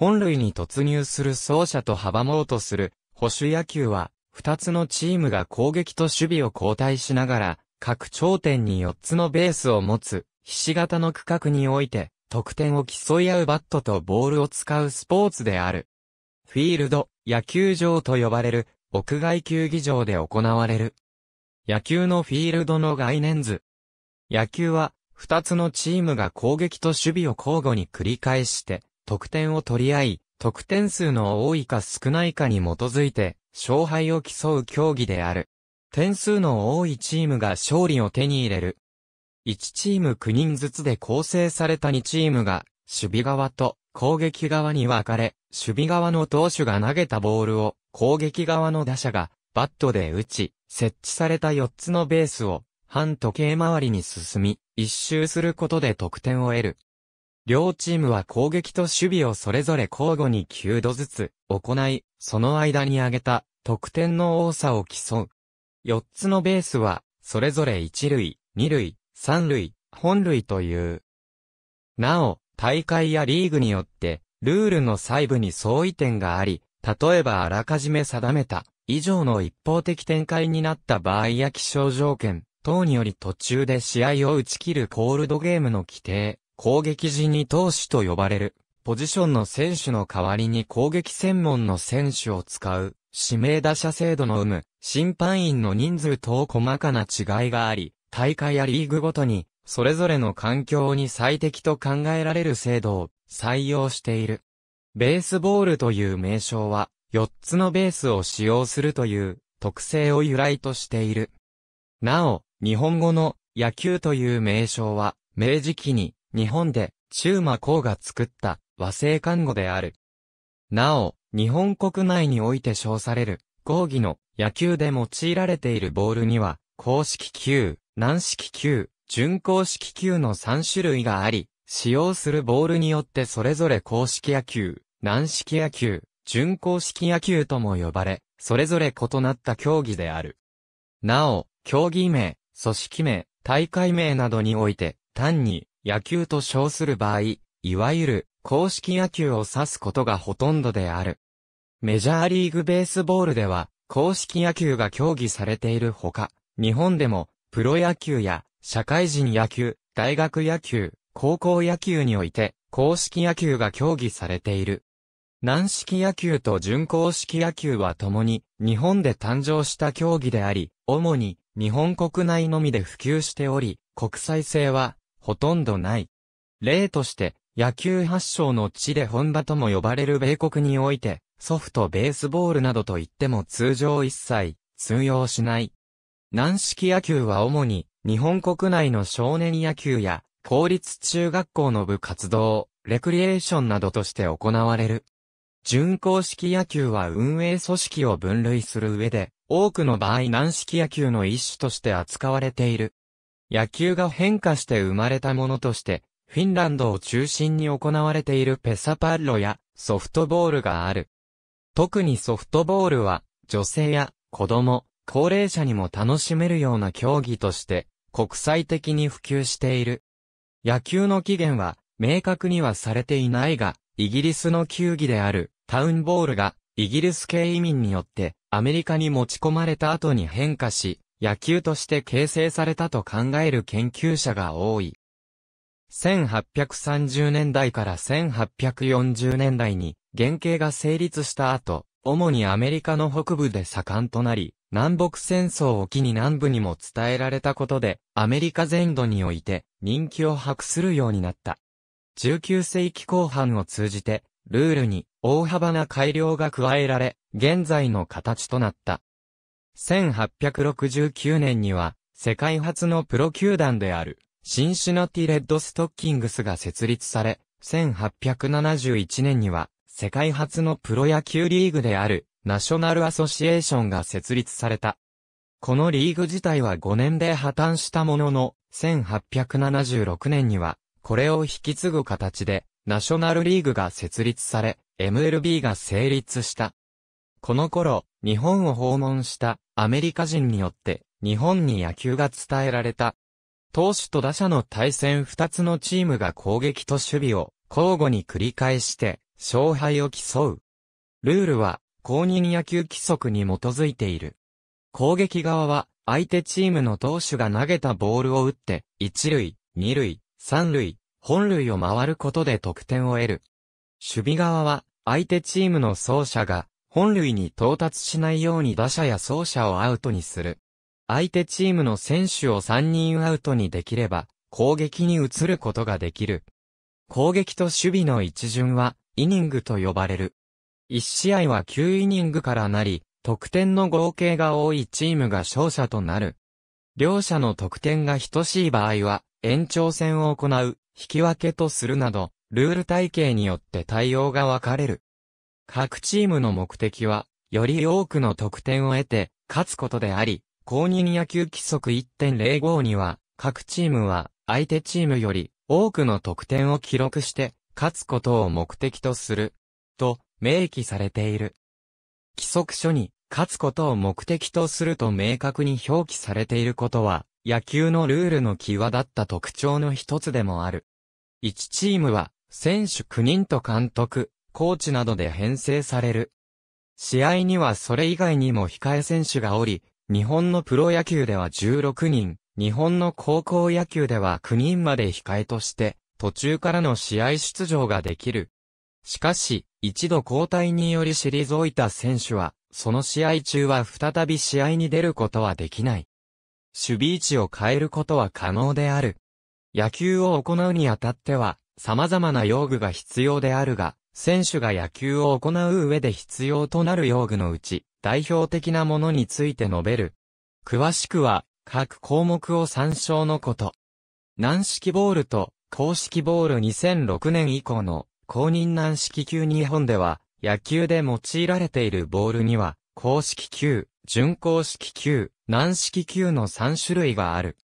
本塁に突入する走者と阻もうとする捕手野球は、2つのチームが攻撃と守備を交代しながら、各頂点に4つのベースを持つ、ひし形の区画において、得点を競い合うバットとボールを使うスポーツである。フィールド、野球場と呼ばれる、屋外球技場で行われる。野球のフィールドの概念図。野球は、2つのチームが攻撃と守備を交互に繰り返して、得点を取り合い、得点数の多いか少ないかに基づいて、勝敗を競う競技である。点数の多いチームが勝利を手に入れる。1チーム9人ずつで構成された2チームが、守備側と攻撃側に分かれ、守備側の投手が投げたボールを、攻撃側の打者がバットで打ち、設置された4つのベースを、反時計回りに進み、一周することで得点を得る。両チームは攻撃と守備をそれぞれ交互に9度ずつ行い、その間に挙げた得点の多さを競う。4つのベースは、それぞれ1塁、2塁、3塁、本塁という。なお、大会やリーグによって、ルールの細部に相違点があり、例えばあらかじめ定めた以上の一方的展開になった場合や気象条件等により途中で試合を打ち切るコールドゲームの規定。攻撃時に投手と呼ばれる、ポジションの選手の代わりに攻撃専門の選手を使う、指名打者制度の有無、審判員の人数等細かな違いがあり、大会やリーグごとに、それぞれの環境に最適と考えられる制度を採用している。ベースボールという名称は、4つのベースを使用するという特性を由来としている。なお、日本語の野球という名称は、明治期に、日本で、中馬光が作った和製漢語である。なお、日本国内において称される、合議の野球で用いられているボールには、硬式球、軟式球、準硬式球の3種類があり、使用するボールによってそれぞれ硬式野球、軟式野球、準硬式野球とも呼ばれ、それぞれ異なった競技である。なお、競技名、組織名、大会名などにおいて、単に、野球と称する場合、いわゆる、硬式野球を指すことがほとんどである。メジャーリーグベースボールでは、硬式野球が競技されているほか、日本でも、プロ野球や、社会人野球、大学野球、高校野球において、硬式野球が競技されている。軟式野球と準硬式野球はともに、日本で誕生した競技であり、主に、日本国内のみで普及しており、国際性は、ほとんどない。例として、野球発祥の地で本場とも呼ばれる米国において、ソフトベースボールなどと言っても通常一切通用しない。軟式野球は主に日本国内の少年野球や公立中学校の部活動、レクリエーションなどとして行われる。準硬式野球は運営組織を分類する上で、多くの場合軟式野球の一種として扱われている。野球が変化して生まれたものとして、フィンランドを中心に行われているペサパッロやソフトボールがある。特にソフトボールは、女性や子供、高齢者にも楽しめるような競技として、国際的に普及している。野球の起源は、明確にはされていないが、イギリスの球技であるタウンボールが、イギリス系移民によって、アメリカに持ち込まれた後に変化し、野球として形成されたと考える研究者が多い。1830年代から1840年代に原型が成立した後、主にアメリカの北部で盛んとなり、南北戦争を機に南部にも伝えられたことで、アメリカ全土において人気を博するようになった。19世紀後半を通じて、ルールに大幅な改良が加えられ、現在の形となった。1869年には、世界初のプロ球団である、シンシナティ・レッドストッキングスが設立され、1871年には、世界初のプロ野球リーグである、ナショナル・アソシエーションが設立された。このリーグ自体は5年で破綻したものの、1876年には、これを引き継ぐ形で、ナショナルリーグが設立され、MLB が成立した。この頃、日本を訪問したアメリカ人によって日本に野球が伝えられた。投手と打者の対戦2つのチームが攻撃と守備を交互に繰り返して、勝敗を競う。ルールは公認野球規則に基づいている。攻撃側は相手チームの投手が投げたボールを打って、一塁、二塁、三塁、本塁を回ることで得点を得る。守備側は相手チームの走者が本塁に到達しないように打者や走者をアウトにする。相手チームの選手を3人アウトにできれば攻撃に移ることができる。攻撃と守備の一巡はイニングと呼ばれる。1試合は9イニングからなり、得点の合計が多いチームが勝者となる。両者の得点が等しい場合は延長戦を行う、引き分けとするなど、ルール体系によって対応が分かれる。各チームの目的は、より多くの得点を得て、勝つことであり、公認野球規則 1.05 には、各チームは、相手チームより、多くの得点を記録して、勝つことを目的とする、と、明記されている。規則書に、勝つことを目的とすると明確に表記されていることは、野球のルールの際立った特徴の一つでもある。1チームは、選手9人と監督、コーチなどで編成される。試合にはそれ以外にも控え選手がおり、日本のプロ野球では16人、日本の高校野球では9人まで控えとして、途中からの試合出場ができる。しかし、一度交代により退いた選手は、その試合中は再び試合に出ることはできない。守備位置を変えることは可能である。野球を行うにあたっては、様々な用具が必要であるが、選手が野球を行う上で必要となる用具のうち、代表的なものについて述べる。詳しくは、各項目を参照のこと。軟式ボールと、硬式ボール2006年以降の、公認軟式球日本では、野球で用いられているボールには、硬式球、準硬式球、軟式球の3種類がある。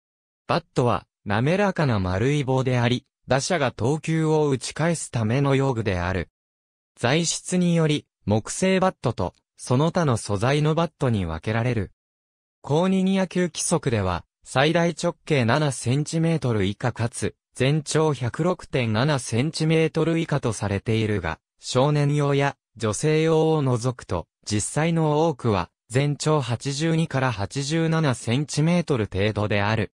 バットは、滑らかな丸い棒であり、打者が投球を打ち返すための用具である。材質により、木製バットと、その他の素材のバットに分けられる。公認野球規則では、最大直径7センチメートル以下かつ、全長 106.7 センチメートル以下とされているが、少年用や女性用を除くと、実際の多くは、全長82から87センチメートル程度である。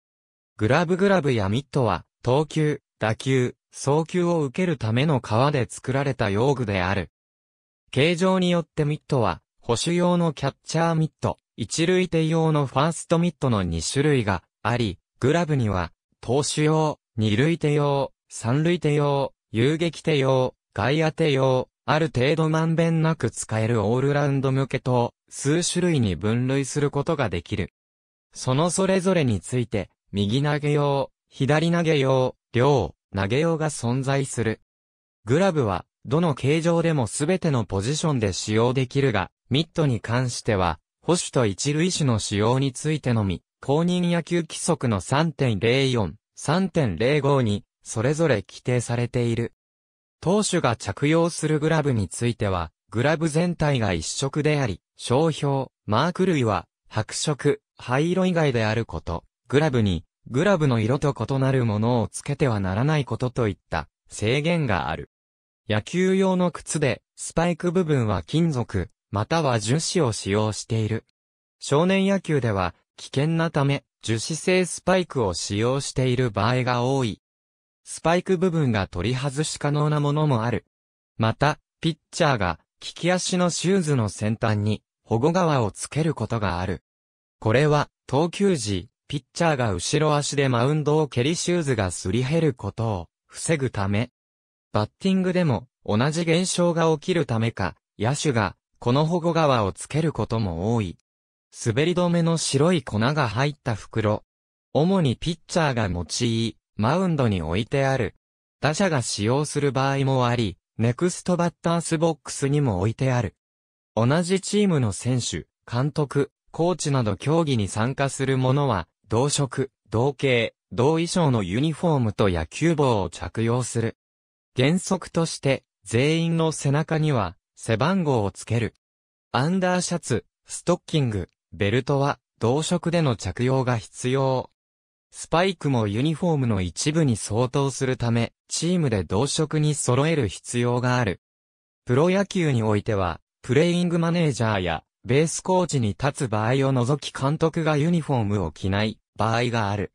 グラブやミットは、投球、打球、送球を受けるための革で作られた用具である。形状によってミットは、捕手用のキャッチャーミット、一塁手用のファーストミットの2種類があり、グラブには、投手用、二塁手用、三塁手用、遊撃手用、外野手用、ある程度まんべんなく使えるオールラウンド向けと、数種類に分類することができる。そのそれぞれについて、右投げ用、左投げ用、両投げ用が存在する。グラブは、どの形状でもすべてのポジションで使用できるが、ミットに関しては、捕手と一塁手の使用についてのみ、公認野球規則の 3.04、3.05 に、それぞれ規定されている。投手が着用するグラブについては、グラブ全体が一色であり、商標、マーク類は、白色、灰色以外であること、グラブに、グラブの色と異なるものをつけてはならないことといった制限がある。野球用の靴でスパイク部分は金属または樹脂を使用している。少年野球では危険なため樹脂製スパイクを使用している場合が多い。スパイク部分が取り外し可能なものもある。また、ピッチャーが利き足のシューズの先端に保護側をつけることがある。これは投球時、ピッチャーが後ろ足でマウンドを蹴りシューズがすり減ることを防ぐため。バッティングでも同じ現象が起きるためか、野手がこの保護側をつけることも多い。滑り止めの白い粉が入った袋。主にピッチャーが用い、マウンドに置いてある。打者が使用する場合もあり、ネクストバッターズボックスにも置いてある。同じチームの選手、監督、コーチなど競技に参加する者は、同色、同系、同衣装のユニフォームと野球帽を着用する。原則として、全員の背中には、背番号をつける。アンダーシャツ、ストッキング、ベルトは、同色での着用が必要。スパイクもユニフォームの一部に相当するため、チームで同色に揃える必要がある。プロ野球においては、プレイングマネージャーやベースコーチに立つ場合を除き監督がユニフォームを着ない場合がある。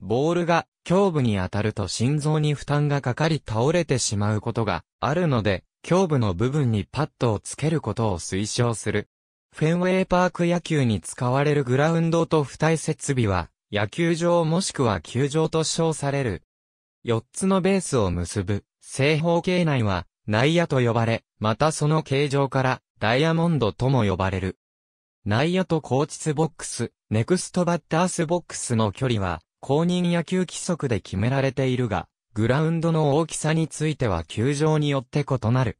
ボールが胸部に当たると心臓に負担がかかり倒れてしまうことがあるので、胸部の部分にパッドをつけることを推奨する。フェンウェイパーク野球に使われるグラウンドと付帯設備は、野球場もしくは球場と称される。4つのベースを結ぶ正方形内は内野と呼ばれ、またその形状からダイヤモンドとも呼ばれる。内野とコーチスボックス、ネクストバッタースボックスの距離は公認野球規則で決められているが、グラウンドの大きさについては球場によって異なる。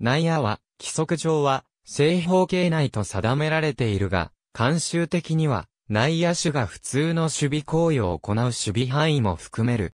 内野は、規則上は正方形内と定められているが、慣習的には内野手が普通の守備行為を行う守備範囲も含める。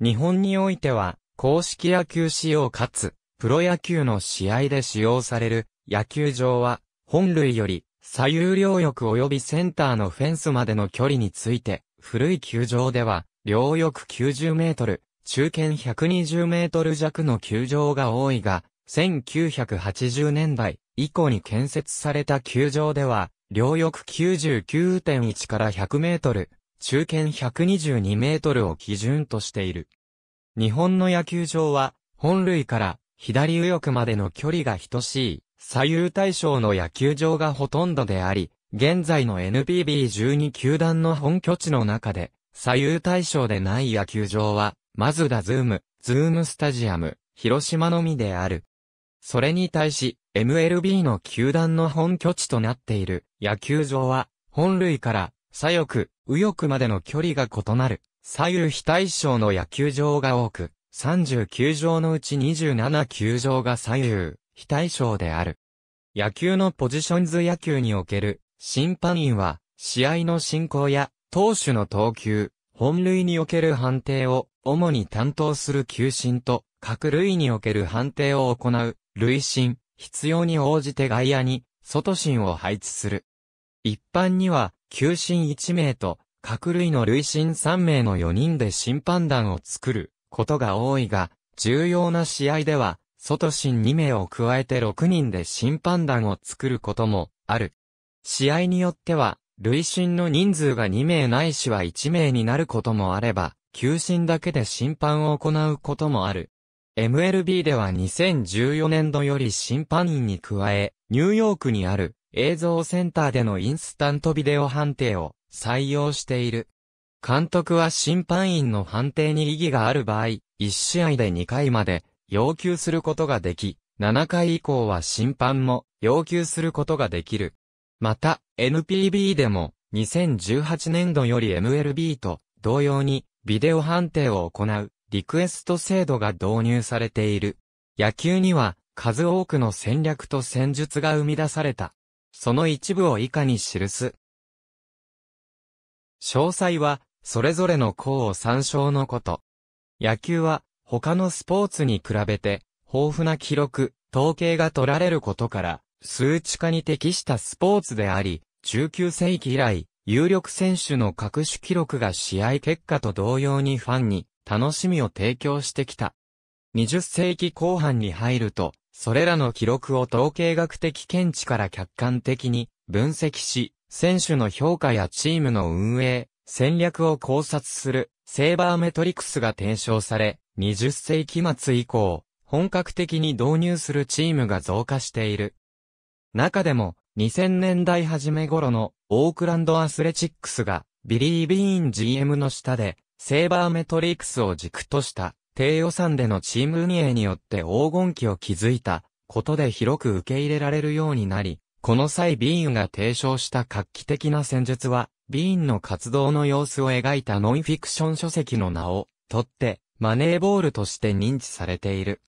日本においては、硬式野球使用かつ、プロ野球の試合で使用される野球場は、本塁より左右両翼及びセンターのフェンスまでの距離について、古い球場では、両翼90メートル、中堅120メートル弱の球場が多いが、1980年代以降に建設された球場では、両翼 99.1 から100メートル、中堅122メートルを基準としている。日本の野球場は、本塁から左右翼までの距離が等しい、左右対称の野球場がほとんどであり、現在の NPB12 球団の本拠地の中で、左右対称でない野球場は、マツダズームスタジアム、広島のみである。それに対し、MLB の球団の本拠地となっている野球場は、本塁から左翼、右翼までの距離が異なる、左右非対称の野球場が多く、39場のうち27球場が左右、非対称である。野球のポジションズ野球における、審判員は、試合の進行や、投手の投球、本塁における判定を、主に担当する球審と、各塁における判定を行う、塁審、必要に応じて外野に、外審を配置する。一般には、球審1名と、各塁の塁審3名の4人で審判団を作ることが多いが、重要な試合では、外審2名を加えて6人で審判団を作ることもある。試合によっては、塁審の人数が2名ないしは1名になることもあれば、球審だけで審判を行うこともある。MLB では2014年度より審判員に加え、ニューヨークにある映像センターでのインスタントビデオ判定を採用している。監督は審判員の判定に異議がある場合、1試合で2回まで要求することができ、7回以降は審判も要求することができる。また、NPB でも2018年度より MLB と同様にビデオ判定を行うリクエスト制度が導入されている。野球には数多くの戦略と戦術が生み出された。その一部を以下に記す。詳細は、それぞれの項を参照のこと。野球は、他のスポーツに比べて、豊富な記録、統計が取られることから、数値化に適したスポーツであり、19世紀以来、有力選手の各種記録が試合結果と同様にファンに楽しみを提供してきた。20世紀後半に入ると、それらの記録を統計学的見地から客観的に分析し、選手の評価やチームの運営、戦略を考察するセーバーメトリクスが提唱され、20世紀末以降、本格的に導入するチームが増加している。中でも、2000年代初め頃のオークランドアスレチックスが、ビリー・ビーン GM の下で、セーバーメトリクスを軸とした、低予算でのチーム運営によって黄金期を築いたことで広く受け入れられるようになり、この際ビーンが提唱した画期的な戦術は、ビーンの活動の様子を描いたノンフィクション書籍の名を取って、マネーボールとして認知されている。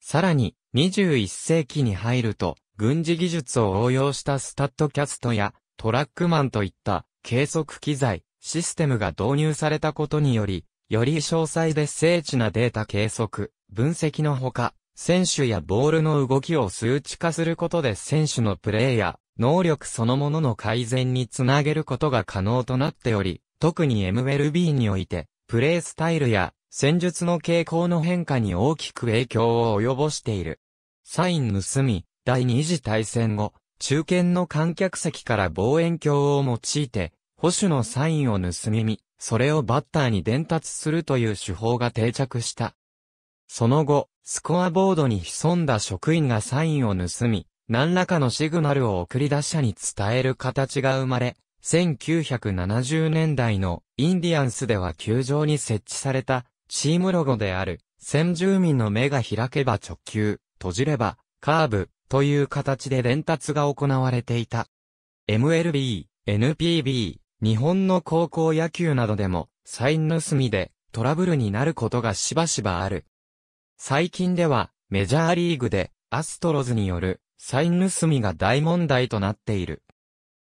さらに、21世紀に入ると、軍事技術を応用したスタッドキャストやトラックマンといった計測機材、システムが導入されたことにより、より詳細で精緻なデータ計測、分析のほか、選手やボールの動きを数値化することで選手のプレーや能力そのものの改善につなげることが可能となっており、特に MLB において、プレースタイルや戦術の傾向の変化に大きく影響を及ぼしている。サイン盗み、第二次大戦後、中堅の観客席から望遠鏡を用いて、捕手のサインを盗み見、それをバッターに伝達するという手法が定着した。その後、スコアボードに潜んだ職員がサインを盗み、何らかのシグナルを送り打者に伝える形が生まれ、1970年代のインディアンスでは球場に設置されたチームロゴである先住民の目が開けば直球、閉じればカーブという形で伝達が行われていた。MLB、NPB、日本の高校野球などでもサイン盗みでトラブルになることがしばしばある。最近ではメジャーリーグでアストロズによるサイン盗みが大問題となっている。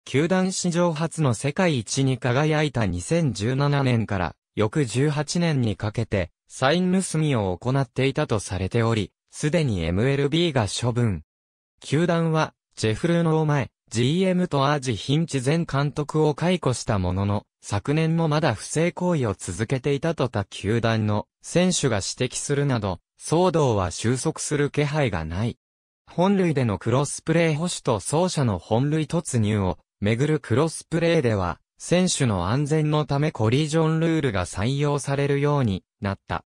球団史上初の世界一に輝いた2017年から翌18年にかけてサイン盗みを行っていたとされており、すでに MLB が処分。球団はジェフ・ルノー前 GM とアージ・ヒンチ前監督を解雇したものの、昨年もまだ不正行為を続けていたと他球団の選手が指摘するなど、騒動は収束する気配がない。本塁でのクロスプレー捕手と走者の本塁突入をめぐるクロスプレーでは、選手の安全のためコリジョンルールが採用されるようになった。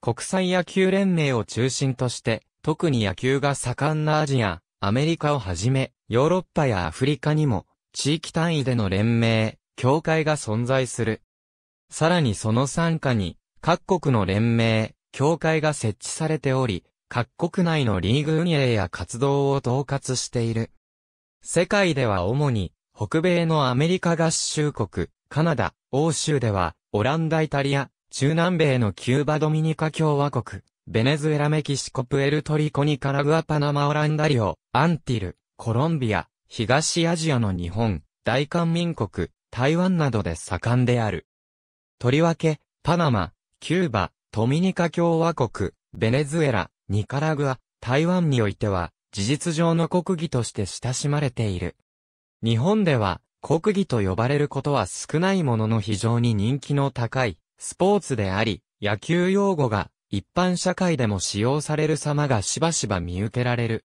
国際野球連盟を中心として、特に野球が盛んなアジア、アメリカをはじめ、ヨーロッパやアフリカにも、地域単位での連盟、協会が存在する。さらにその傘下に、各国の連盟、協会が設置されており、各国内のリーグ運営や活動を統括している。世界では主に、北米のアメリカ合衆国、カナダ、欧州では、オランダ、イタリア、中南米のキューバ、ドミニカ共和国、ベネズエラ、メキシコ、プエルトリコ、ニカラグア、パナマ、オランダ領、アンティル、コロンビア、東アジアの日本、大韓民国、台湾などで盛んである。とりわけ、パナマ、キューバ、ドミニカ共和国、ベネズエラ、ニカラグア、台湾においては、事実上の国技として親しまれている。日本では国技と呼ばれることは少ないものの非常に人気の高いスポーツであり、野球用語が一般社会でも使用される様がしばしば見受けられる。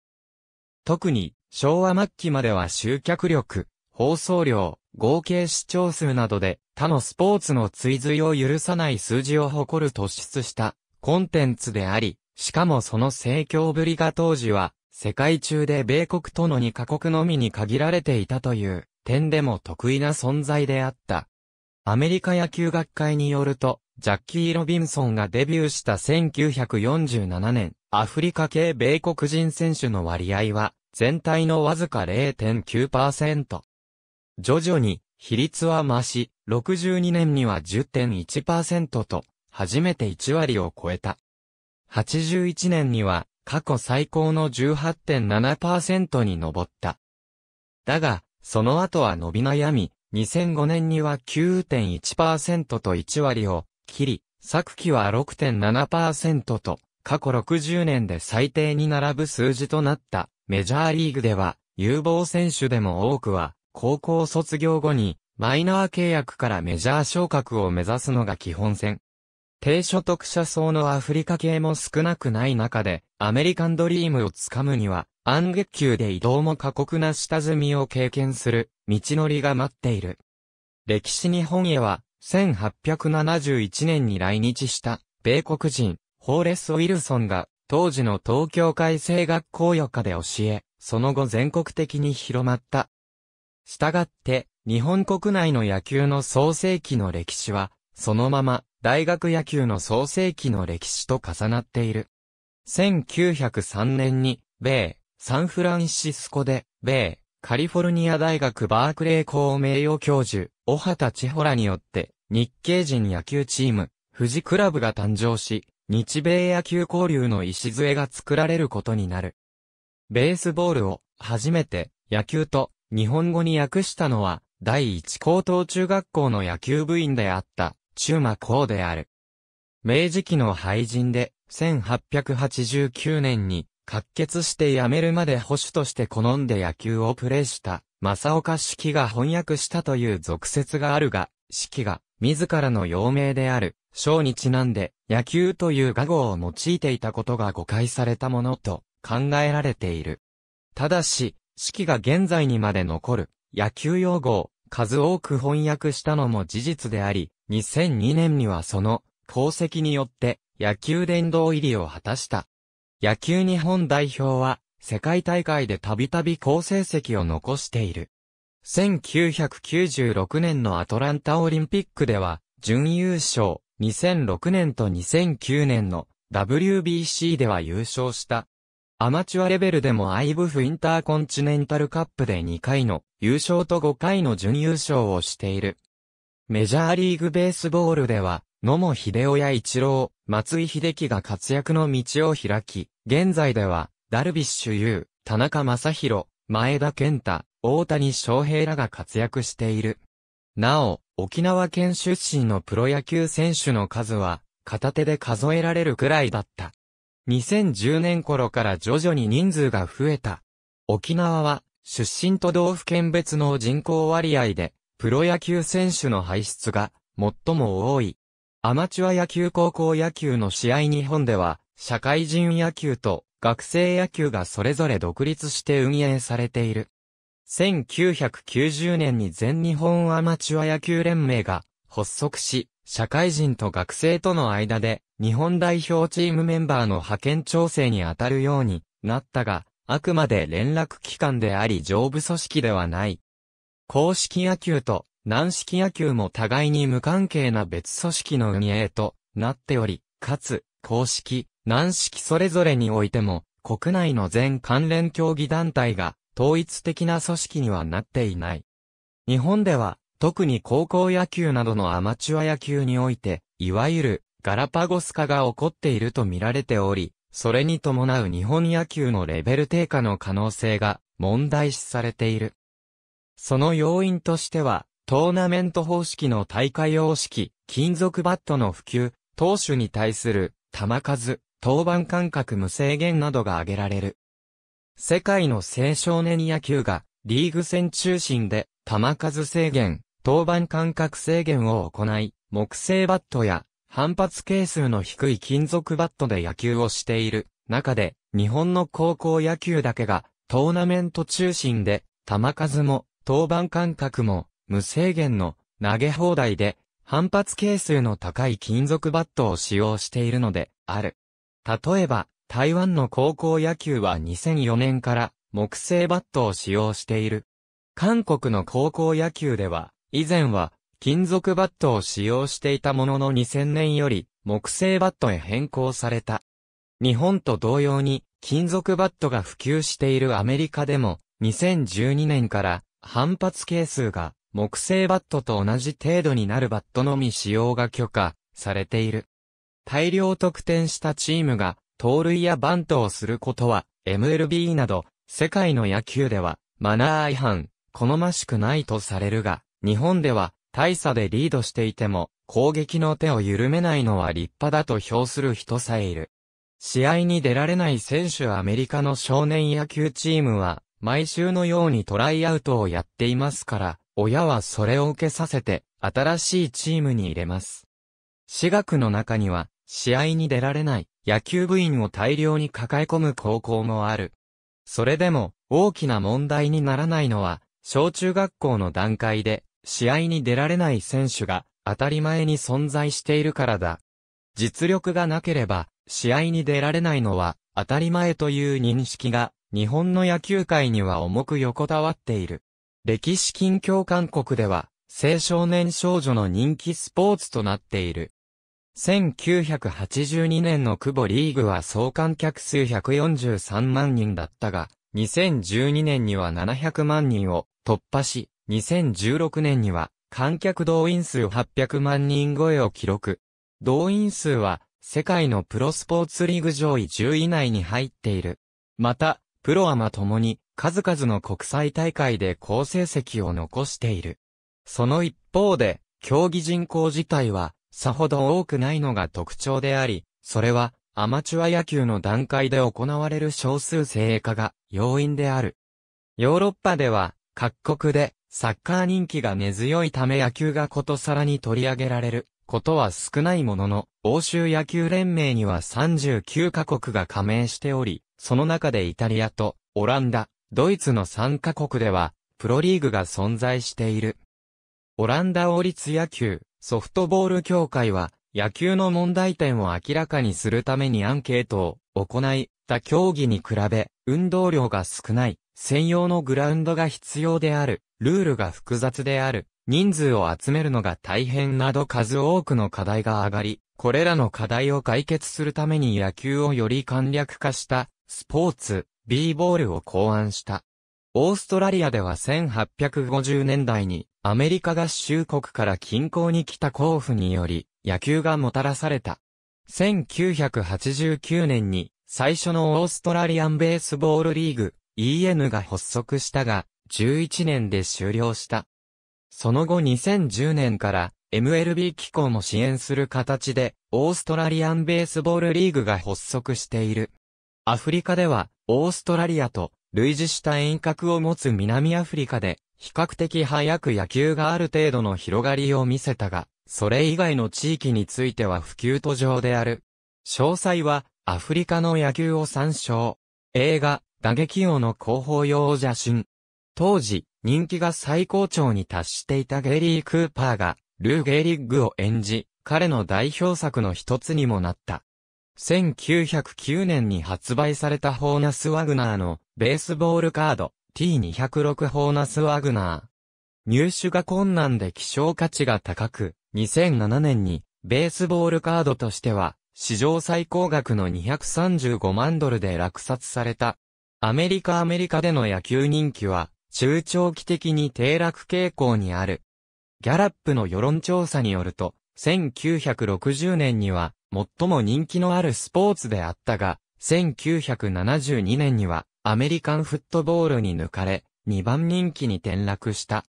特に昭和末期までは集客力、放送量、合計視聴数などで他のスポーツの追随を許さない数字を誇る突出したコンテンツであり、しかもその盛況ぶりが当時は世界中で米国との2カ国のみに限られていたという点でも特異な存在であった。アメリカ野球学会によると、ジャッキー・ロビンソンがデビューした1947年、アフリカ系米国人選手の割合は全体のわずか 0.9%。徐々に比率は増し、62年には 10.1% と、初めて1割を超えた。81年には、過去最高の 18.7% に上った。だが、その後は伸び悩み、2005年には 9.1% と1割を切り、昨期は 6.7% と、過去60年で最低に並ぶ数字となった。メジャーリーグでは、有望選手でも多くは、高校卒業後に、マイナー契約からメジャー昇格を目指すのが基本線。低所得者層のアフリカ系も少なくない中で、アメリカンドリームをつかむには、暗月給で移動も過酷な下積みを経験する、道のりが待っている。歴史日本へは、1871年に来日した、米国人、ホーレス・ウィルソンが、当時の東京開成学校余暇で教え、その後全国的に広まった。したがって、日本国内の野球の創世期の歴史は、そのまま、大学野球の創世期の歴史と重なっている。1903年に、米、サンフランシスコで、米、カリフォルニア大学バークレー校名誉教授、小畑千穂らによって、日系人野球チーム、富士クラブが誕生し、日米野球交流の礎が作られることになる。ベースボールを、初めて、野球と、日本語に訳したのは、第一高等中学校の野球部員であった。中馬高である。明治期の廃人で、1889年に、喀血して辞めるまで捕手として好んで野球をプレーした、正岡子規が翻訳したという俗説があるが、子規が、自らの幼名である、小にちなんで、野球という雅号を用いていたことが誤解されたものと、考えられている。ただし、式が現在にまで残る野球用語を数多く翻訳したのも事実であり、2002年にはその功績によって野球殿堂入りを果たした。野球日本代表は世界大会でたびたび好成績を残している。1996年のアトランタオリンピックでは準優勝、2006年と2009年の WBC では優勝した。アマチュアレベルでもIBFインターコンチネンタルカップで2回の優勝と5回の準優勝をしている。メジャーリーグベースボールでは、野茂英雄やイチロー、松井秀喜が活躍の道を開き、現在では、ダルビッシュ有、田中将大、前田健太、大谷翔平らが活躍している。なお、沖縄県出身のプロ野球選手の数は、片手で数えられるくらいだった。2010年頃から徐々に人数が増えた。沖縄は、出身都道府県別の人口割合で、プロ野球選手の輩出が、最も多い。アマチュア野球高校野球の試合日本では、社会人野球と学生野球がそれぞれ独立して運営されている。1990年に全日本アマチュア野球連盟が発足し、社会人と学生との間で日本代表チームメンバーの派遣調整に当たるようになったが、あくまで連絡機関であり上部組織ではない。硬式野球と軟式野球も互いに無関係な別組織の運営となっており、かつ、硬式、軟式それぞれにおいても、国内の全関連競技団体が統一的な組織にはなっていない。日本では、特に高校野球などのアマチュア野球において、いわゆるガラパゴス化が起こっていると見られており、それに伴う日本野球のレベル低下の可能性が問題視されている。その要因としては、トーナメント方式の大会様式、金属バットの普及、投手に対する球数、登板間隔無制限などが挙げられる。世界の青少年野球がリーグ戦中心で球数制限、登板間隔制限を行い、木製バットや反発係数の低い金属バットで野球をしている中で、日本の高校野球だけがトーナメント中心で球数も登板間隔も無制限の投げ放題で反発係数の高い金属バットを使用しているのである。例えば、台湾の高校野球は2004年から木製バットを使用している。韓国の高校野球では、以前は金属バットを使用していたものの2000年より木製バットへ変更された。日本と同様に金属バットが普及しているアメリカでも2012年から反発係数が木製バットと同じ程度になるバットのみ使用が許可されている。大量得点したチームが盗塁やバントをすることは MLB など世界の野球ではマナー違反、好ましくないとされるが、日本では大差でリードしていても攻撃の手を緩めないのは立派だと評する人さえいる。試合に出られない選手アメリカの少年野球チームは毎週のようにトライアウトをやっていますから、親はそれを受けさせて、新しいチームに入れます。私学の中には、試合に出られない野球部員を大量に抱え込む高校もある。それでも、大きな問題にならないのは、小中学校の段階で、試合に出られない選手が当たり前に存在しているからだ。実力がなければ、試合に出られないのは、当たり前という認識が、日本の野球界には重く横たわっている。歴史近況韓国では、青少年少女の人気スポーツとなっている。1982年の久保リーグは総観客数143万人だったが、2012年には700万人を突破し、2016年には観客動員数800万人超えを記録。動員数は、世界のプロスポーツリーグ上位10位以内に入っている。また、プロアマともに、数々の国際大会で好成績を残している。その一方で、競技人口自体は、さほど多くないのが特徴であり、それは、アマチュア野球の段階で行われる少数精鋭化が要因である。ヨーロッパでは、各国で、サッカー人気が根強いため野球がことさらに取り上げられることは少ないものの、欧州野球連盟には39カ国が加盟しており、その中でイタリアとオランダ、ドイツの3カ国では、プロリーグが存在している。オランダ王立野球、ソフトボール協会は、野球の問題点を明らかにするためにアンケートを行い、他競技に比べ、運動量が少ない、専用のグラウンドが必要である、ルールが複雑である、人数を集めるのが大変など数多くの課題が上がり、これらの課題を解決するために野球をより簡略化した、スポーツ、Bボールを考案した。オーストラリアでは1850年代にアメリカ合衆国から近郊に来た交付により野球がもたらされた。1989年に最初のオーストラリアンベースボールリーグ EN が発足したが11年で終了した。その後2010年から MLB 機構も支援する形でオーストラリアンベースボールリーグが発足している。アフリカではオーストラリアと類似した遠隔を持つ南アフリカで、比較的早く野球がある程度の広がりを見せたが、それ以外の地域については普及途上である。詳細は、アフリカの野球を参照。映画、打撃王の広報用写真。当時、人気が最高潮に達していたゲリー・クーパーが、ルー・ゲリッグを演じ、彼の代表作の一つにもなった。1909年に発売されたホーナス・ワグナーのベースボールカード T206 ホーナス・ワグナー。入手が困難で希少価値が高く、2007年にベースボールカードとしては史上最高額の235万ドルで落札された。アメリカでの野球人気は中長期的に低落傾向にある。ギャラップの世論調査によると、1960年には最も人気のあるスポーツであったが、1972年にはアメリカンフットボールに抜かれ、2番人気に転落した。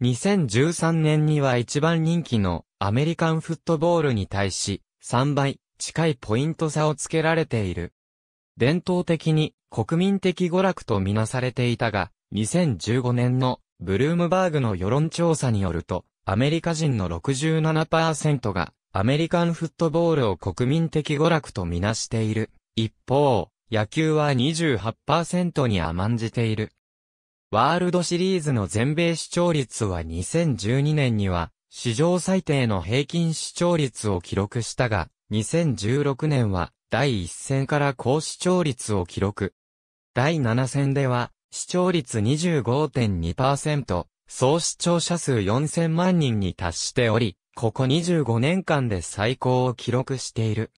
2013年には1番人気のアメリカンフットボールに対し、3倍近いポイント差をつけられている。伝統的に国民的娯楽とみなされていたが、2015年のブルームバーグの世論調査によると、アメリカ人の 67% がアメリカンフットボールを国民的娯楽とみなしている。一方、野球は 28% に甘んじている。ワールドシリーズの全米視聴率は2012年には史上最低の平均視聴率を記録したが、2016年は第1戦から高視聴率を記録。第7戦では視聴率 25.2%。総視聴者数4000万人に達しており、ここ25年間で最高を記録している。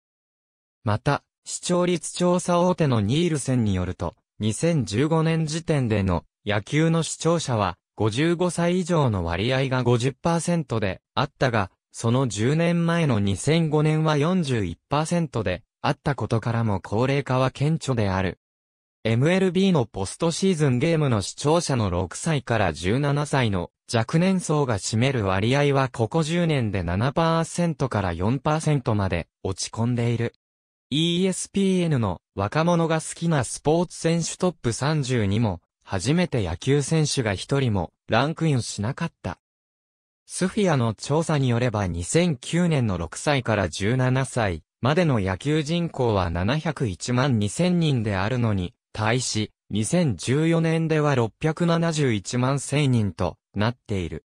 また、視聴率調査大手のニールセンによると、2015年時点での野球の視聴者は55歳以上の割合が 50% であったが、その10年前の2005年は 41% であったことからも高齢化は顕著である。MLB のポストシーズンゲームの視聴者の6歳から17歳の若年層が占める割合はここ10年で 7% から 4% まで落ち込んでいる。ESPN の若者が好きなスポーツ選手トップ30にも初めて野球選手が1人もランクインしなかった。スフィアの調査によれば2009年の6歳から17歳までの野球人口は701万2000人であるのに、対し、2014年では671万1000人となっている。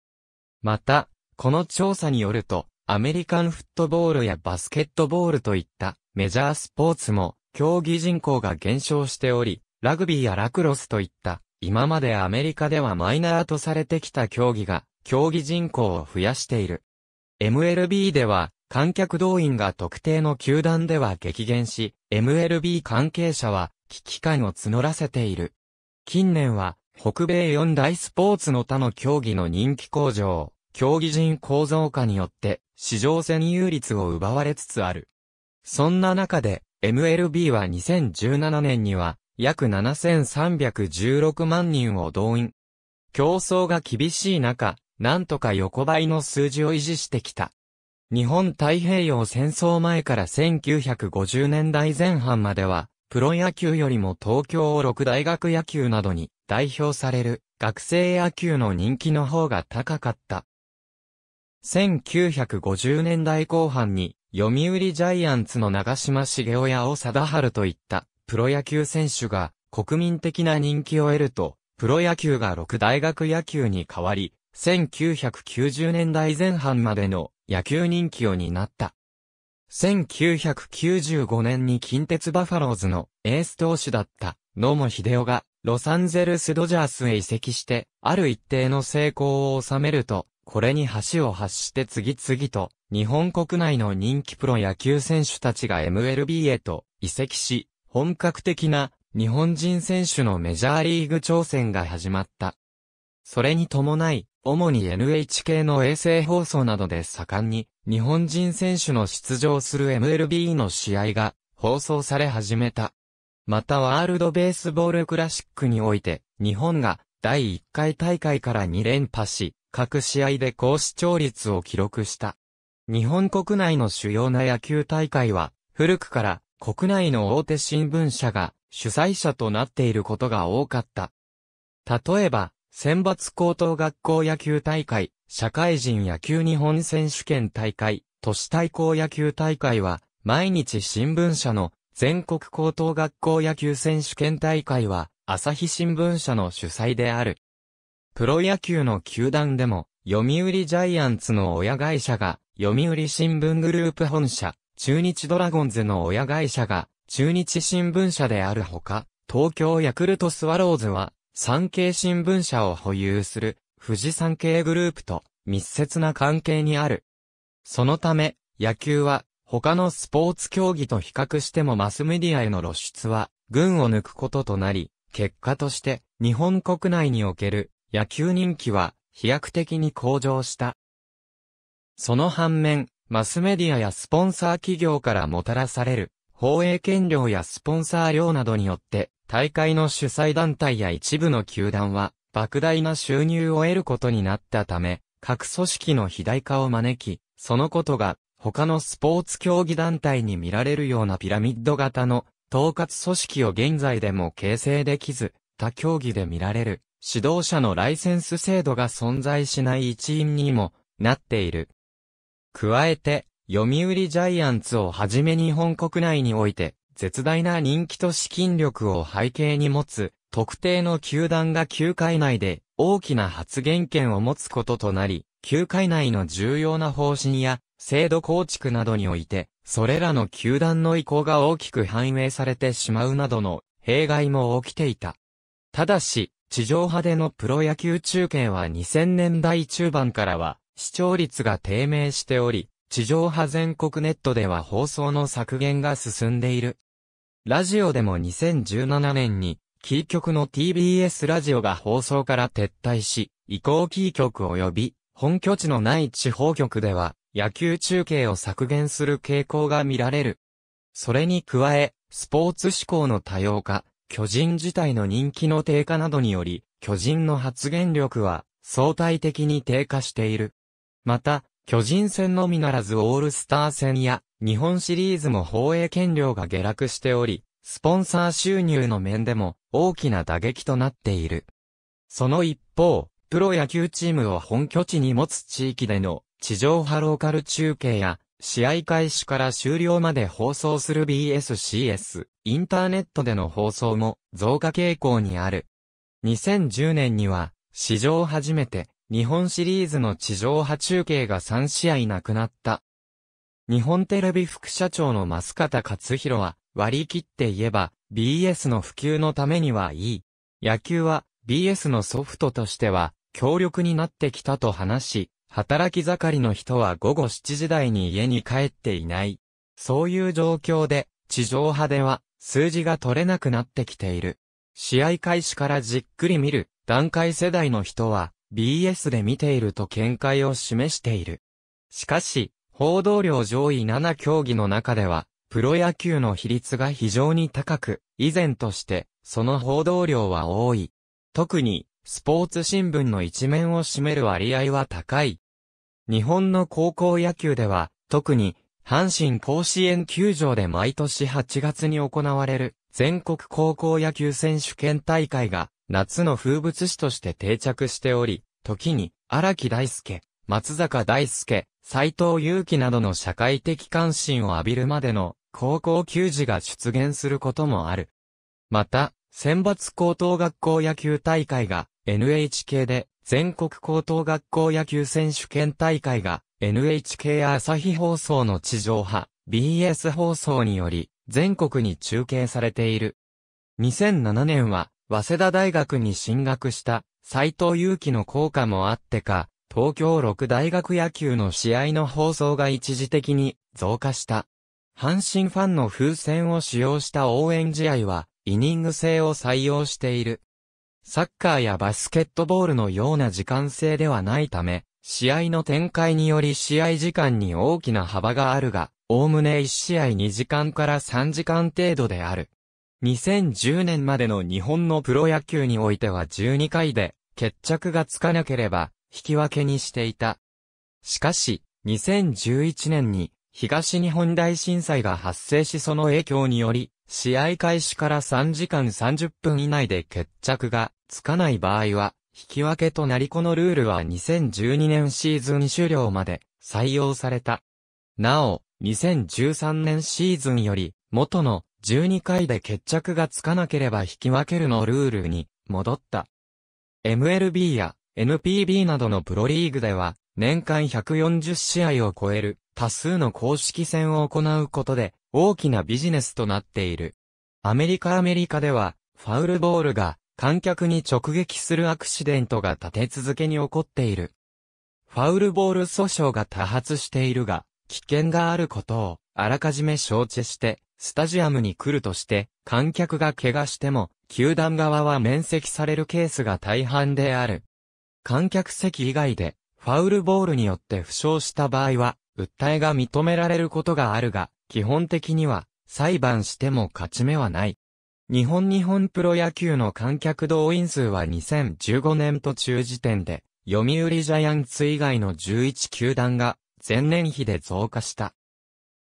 また、この調査によると、アメリカンフットボールやバスケットボールといったメジャースポーツも競技人口が減少しており、ラグビーやラクロスといった今までアメリカではマイナーとされてきた競技が競技人口を増やしている。MLB では観客動員が特定の球団では激減し、MLB 関係者は危機感を募らせている。近年は、北米4大スポーツの他の競技の人気向上、競技人口増加によって、市場占有率を奪われつつある。そんな中で、MLB は2017年には、約7316万人を動員。競争が厳しい中、なんとか横ばいの数字を維持してきた。日本太平洋戦争前から1950年代前半までは、プロ野球よりも東京6大学野球などに代表される学生野球の人気の方が高かった。1950年代後半に読売ジャイアンツの長嶋茂雄や王貞治といったプロ野球選手が国民的な人気を得ると、プロ野球が6大学野球に変わり、1990年代前半までの野球人気を担った。1995年に近鉄バファローズのエース投手だった野茂英雄がロサンゼルスドジャースへ移籍して、ある一定の成功を収めると、これに橋を発して次々と日本国内の人気プロ野球選手たちが MLB へと移籍し、本格的な日本人選手のメジャーリーグ挑戦が始まった。それに伴い、主に NHK の衛星放送などで盛んに日本人選手の出場する MLB の試合が放送され始めた。またワールドベースボールクラシックにおいて日本が第1回大会から2連覇し、各試合で高視聴率を記録した。日本国内の主要な野球大会は古くから国内の大手新聞社が主催者となっていることが多かった。例えば、選抜高等学校野球大会、社会人野球日本選手権大会、都市対抗野球大会は、毎日新聞社の全国高等学校野球選手権大会は、朝日新聞社の主催である。プロ野球の球団でも、読売ジャイアンツの親会社が、読売新聞グループ本社、中日ドラゴンズの親会社が、中日新聞社であるほか、東京ヤクルトスワローズは、産経新聞社を保有する富士産経グループと密接な関係にある。そのため野球は他のスポーツ競技と比較してもマスメディアへの露出は群を抜くこととなり、結果として日本国内における野球人気は飛躍的に向上した。その反面、マスメディアやスポンサー企業からもたらされる放映権料やスポンサー料などによって大会の主催団体や一部の球団は、莫大な収入を得ることになったため、各組織の肥大化を招き、そのことが、他のスポーツ競技団体に見られるようなピラミッド型の、統括組織を現在でも形成できず、他競技で見られる、指導者のライセンス制度が存在しない一因にも、なっている。加えて、読売ジャイアンツをはじめ日本国内において、絶大な人気と資金力を背景に持つ、特定の球団が球界内で大きな発言権を持つこととなり、球界内の重要な方針や制度構築などにおいて、それらの球団の意向が大きく反映されてしまうなどの弊害も起きていた。ただし、地上波でのプロ野球中継は2000年代中盤からは視聴率が低迷しており、地上波全国ネットでは放送の削減が進んでいる。ラジオでも2017年に、キー局の TBS ラジオが放送から撤退し、以降キー局及び、本拠地のない地方局では、野球中継を削減する傾向が見られる。それに加え、スポーツ志向の多様化、巨人自体の人気の低下などにより、巨人の発言力は、相対的に低下している。また、巨人戦のみならずオールスター戦や、日本シリーズも放映権料が下落しており、スポンサー収入の面でも大きな打撃となっている。その一方、プロ野球チームを本拠地に持つ地域での地上波ローカル中継や、試合開始から終了まで放送する BSCS、インターネットでの放送も増加傾向にある。2010年には、史上初めて日本シリーズの地上波中継が3試合なくなった。日本テレビ副社長の舛方勝弘は、割り切って言えば BS の普及のためにはいい。野球は BS のソフトとしては強力になってきたと話し、働き盛りの人は午後7時台に家に帰っていない。そういう状況で地上波では数字が取れなくなってきている。試合開始からじっくり見る団塊世代の人は BS で見ていると見解を示している。しかし、報道量上位7競技の中では、プロ野球の比率が非常に高く、依然として、その報道量は多い。特に、スポーツ新聞の一面を占める割合は高い。日本の高校野球では、特に、阪神甲子園球場で毎年8月に行われる、全国高校野球選手権大会が、夏の風物詩として定着しており、時に、荒木大輔、松坂大輔、斎藤佑樹などの社会的関心を浴びるまでの高校球児が出現することもある。また、選抜高等学校野球大会が NHK で、全国高等学校野球選手権大会が NHK 朝日放送の地上波 BS 放送により、全国に中継されている。2007年は、早稲田大学に進学した斎藤佑樹の効果もあってか、東京六大学野球の試合の放送が一時的に増加した。阪神ファンの風船を使用した応援試合は、イニング制を採用している。サッカーやバスケットボールのような時間制ではないため、試合の展開により試合時間に大きな幅があるが、おおむね1試合2時間から3時間程度である。2010年までの日本のプロ野球においては12回で決着がつかなければ引き分けにしていた。しかし、2011年に東日本大震災が発生しその影響により、試合開始から3時間30分以内で決着がつかない場合は引き分けとなりこのルールは2012年シーズン終了まで採用された。なお、2013年シーズンより元の12回で決着がつかなければ引き分けるのルールに戻った。MLB や NPB などのプロリーグでは年間140試合を超える多数の公式戦を行うことで大きなビジネスとなっている。アメリカではファウルボールが観客に直撃するアクシデントが立て続けに起こっている。ファウルボール訴訟が多発しているが、危険があることをあらかじめ承知してスタジアムに来るとして観客が怪我しても球団側は免責されるケースが大半である。観客席以外でファウルボールによって負傷した場合は訴えが認められることがあるが、基本的には裁判しても勝ち目はない。日本プロ野球の観客動員数は2015年途中時点で、読売ジャイアンツ以外の11球団が前年比で増加した。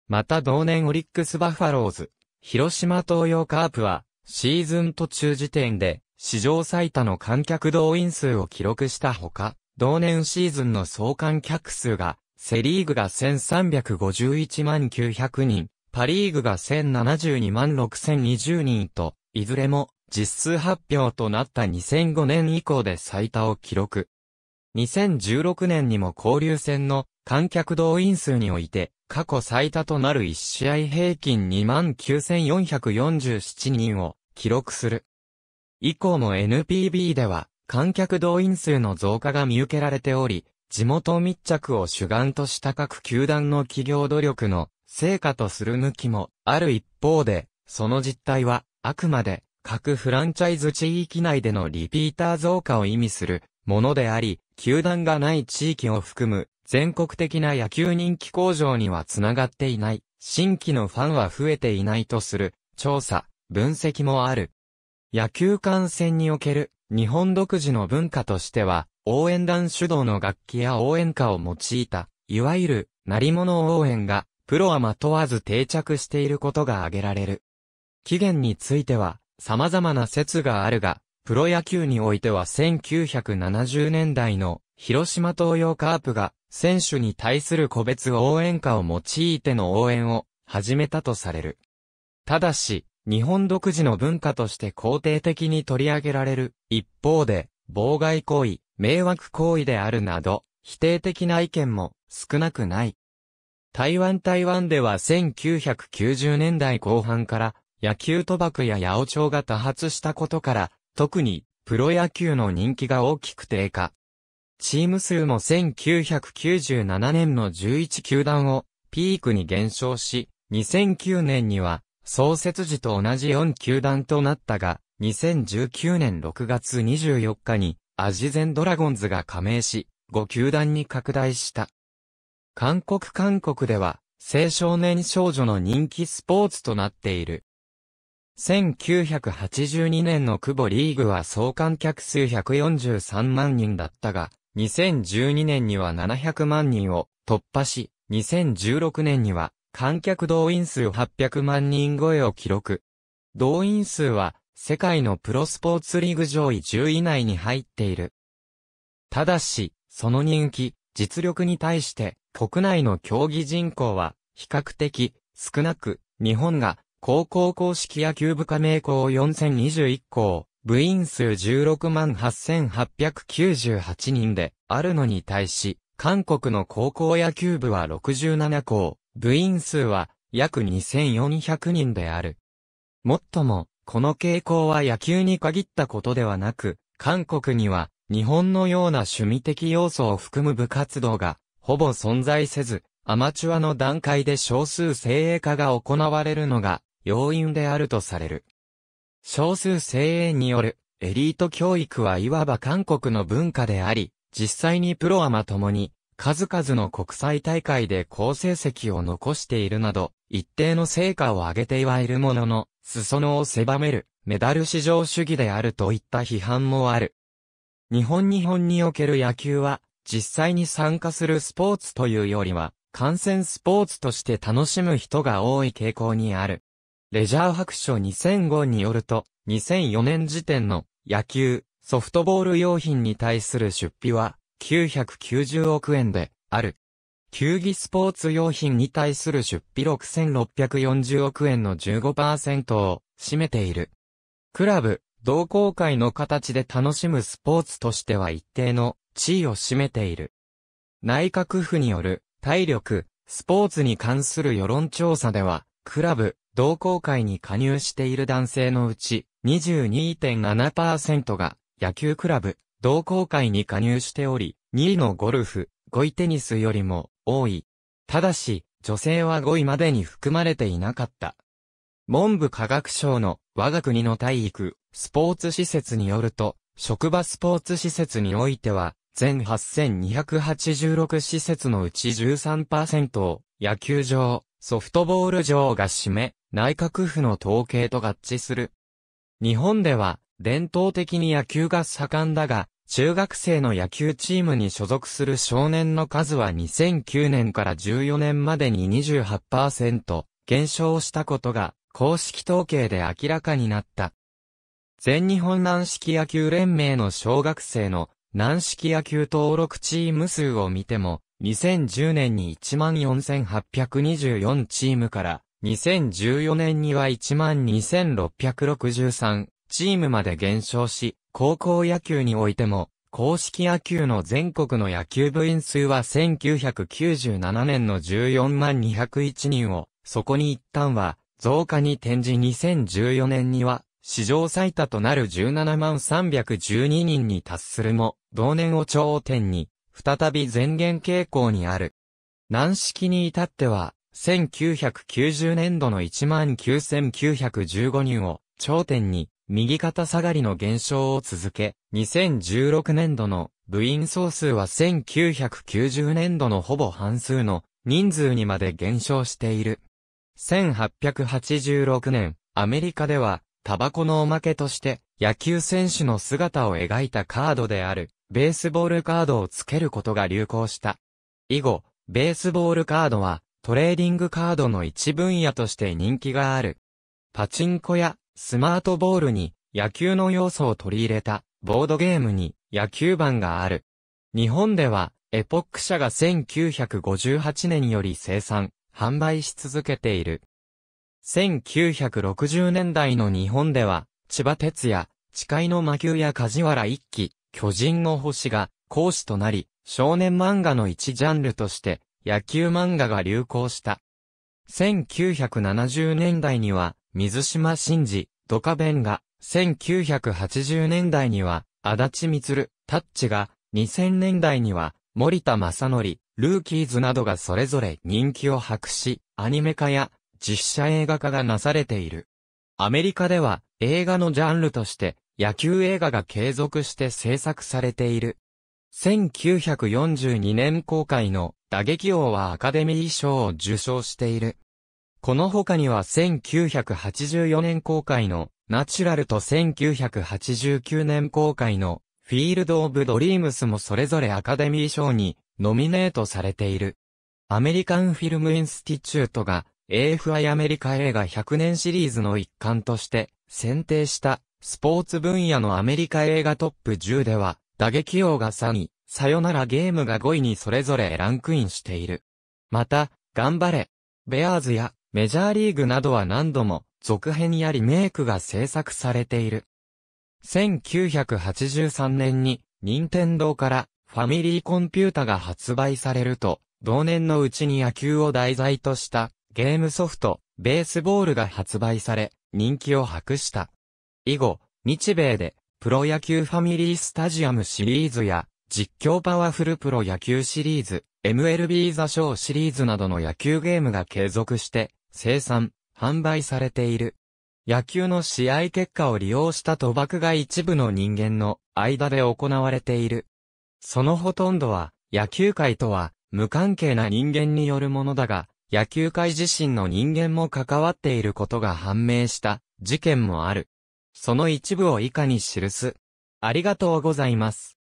また同年オリックスバファローズ、広島東洋カープはシーズン途中時点で史上最多の観客動員数を記録したほか、同年シーズンの総観客数がセリーグが1351万900人、パリーグが1072万6020人と、いずれも実数発表となった2005年以降で最多を記録。2016年にも交流戦の観客動員数において、過去最多となる1試合平均 29,447 人を記録する。以降も NPB では観客動員数の増加が見受けられており、地元密着を主眼とした各球団の企業努力の成果とする向きもある一方で、その実態はあくまで各フランチャイズ地域内でのリピーター増加を意味するものであり、球団がない地域を含む全国的な野球人気向上にはつながっていない、新規のファンは増えていないとする調査、分析もある。野球観戦における日本独自の文化としては、応援団主導の楽器や応援歌を用いた、いわゆる、鳴り物応援が、プロアマ問わず定着していることが挙げられる。起源については、様々な説があるが、プロ野球においては1970年代の、広島東洋カープが、選手に対する個別応援歌を用いての応援を、始めたとされる。ただし、日本独自の文化として肯定的に取り上げられる、一方で、妨害行為、迷惑行為であるなど、否定的な意見も少なくない。台湾では1990年代後半から野球賭博や八百長が多発したことから、特にプロ野球の人気が大きく低下。チーム数も1997年の11球団をピークに減少し、2009年には創設時と同じ4球団となったが、2019年6月24日に、アジゼンドラゴンズが加盟し、5球団に拡大した。韓国では、青少年少女の人気スポーツとなっている。1982年の久保リーグは総観客数143万人だったが、2012年には700万人を突破し、2016年には観客動員数800万人超えを記録。動員数は、世界のプロスポーツリーグ上位10位以内に入っている。ただし、その人気、実力に対して、国内の競技人口は、比較的、少なく、日本が、高校硬式野球部加盟校4021校、部員数168,898人であるのに対し、韓国の高校野球部は67校、部員数は約2,400人である。もっとも、この傾向は野球に限ったことではなく、韓国には日本のような趣味的要素を含む部活動がほぼ存在せず、アマチュアの段階で少数精鋭化が行われるのが要因であるとされる。少数精鋭によるエリート教育はいわば韓国の文化であり、実際にプロアマともに数々の国際大会で好成績を残しているなど、一定の成果を上げてはいるものの、裾野を狭めるメダル至上主義であるといった批判もある。日本における野球は、実際に参加するスポーツというよりは、観戦スポーツとして楽しむ人が多い傾向にある。レジャー白書2005によると、2004年時点の野球、ソフトボール用品に対する出費は990億円である。球技スポーツ用品に対する出費6640億円の 15% を占めている。クラブ、同好会の形で楽しむスポーツとしては一定の地位を占めている。内閣府による体力、スポーツに関する世論調査では、クラブ、同好会に加入している男性のうち 22.7% が野球クラブ、同好会に加入しており、2位のゴルフ、5位テニスよりも多い。ただし、女性は5位までに含まれていなかった。文部科学省の我が国の体育、スポーツ施設によると、職場スポーツ施設においては、全8286施設のうち 13% を野球場、ソフトボール場が占め、内閣府の統計と合致する。日本では伝統的に野球が盛んだが、中学生の野球チームに所属する少年の数は2009年から14年までに 28% 減少したことが公式統計で明らかになった。全日本軟式野球連盟の小学生の軟式野球登録チーム数を見ても、2010年に 14,824 チームから、2014年には 12,663 チームまで減少し、高校野球においても、硬式野球の全国の野球部員数は1997年の 142,201 人を、そこに一旦は増加に転じ2014年には、史上最多となる17312人に達するも、同年を頂点に、再び前減傾向にある。軟式に至っては、1990年度の 19,915 人を頂点に、右肩下がりの減少を続け、2016年度の部員総数は1990年度のほぼ半数の人数にまで減少している。1886年、アメリカでは、タバコのおまけとして野球選手の姿を描いたカードであるベースボールカードをつけることが流行した。以後、ベースボールカードはトレーディングカードの一分野として人気がある。パチンコやスマートボールに野球の要素を取り入れたボードゲームに野球盤がある。日本ではエポック社が1958年より生産、販売し続けている。1960年代の日本では、千葉哲也、近井の魔球や梶原一騎、巨人の星が講師となり、少年漫画の一ジャンルとして野球漫画が流行した。1970年代には、水島新司、ドカベンが、1980年代には、足立満、タッチが、2000年代には、森田正則、ルーキーズなどがそれぞれ人気を博し、アニメ化や、実写映画化がなされている。アメリカでは映画のジャンルとして野球映画が継続して制作されている。1942年公開の打撃王はアカデミー賞を受賞している。この他には1984年公開のナチュラルと1989年公開のフィールド・オブ・ドリームスもそれぞれアカデミー賞にノミネートされている。アメリカンフィルムインスティチュートがAFI アメリカ映画100年シリーズの一環として選定したスポーツ分野のアメリカ映画トップ10では打撃王が3位、さよならゲームが5位にそれぞれランクインしている。また、頑張れ、ベアーズやメジャーリーグなどは何度も続編やリメイクが制作されている。1983年に任天堂からファミリーコンピュータが発売されると、同年のうちに野球を題材としたゲームソフト、ベースボールが発売され、人気を博した。以後、日米でプロ野球ファミリースタジアムシリーズや実況パワフルプロ野球シリーズ、MLB ザ・ショーシリーズなどの野球ゲームが継続して生産、販売されている。野球の試合結果を利用した賭博が一部の人間の間で行われている。そのほとんどは野球界とは無関係な人間によるものだが、野球界自身の人間も関わっていることが判明した事件もある。その一部を以下に記す。ありがとうございます。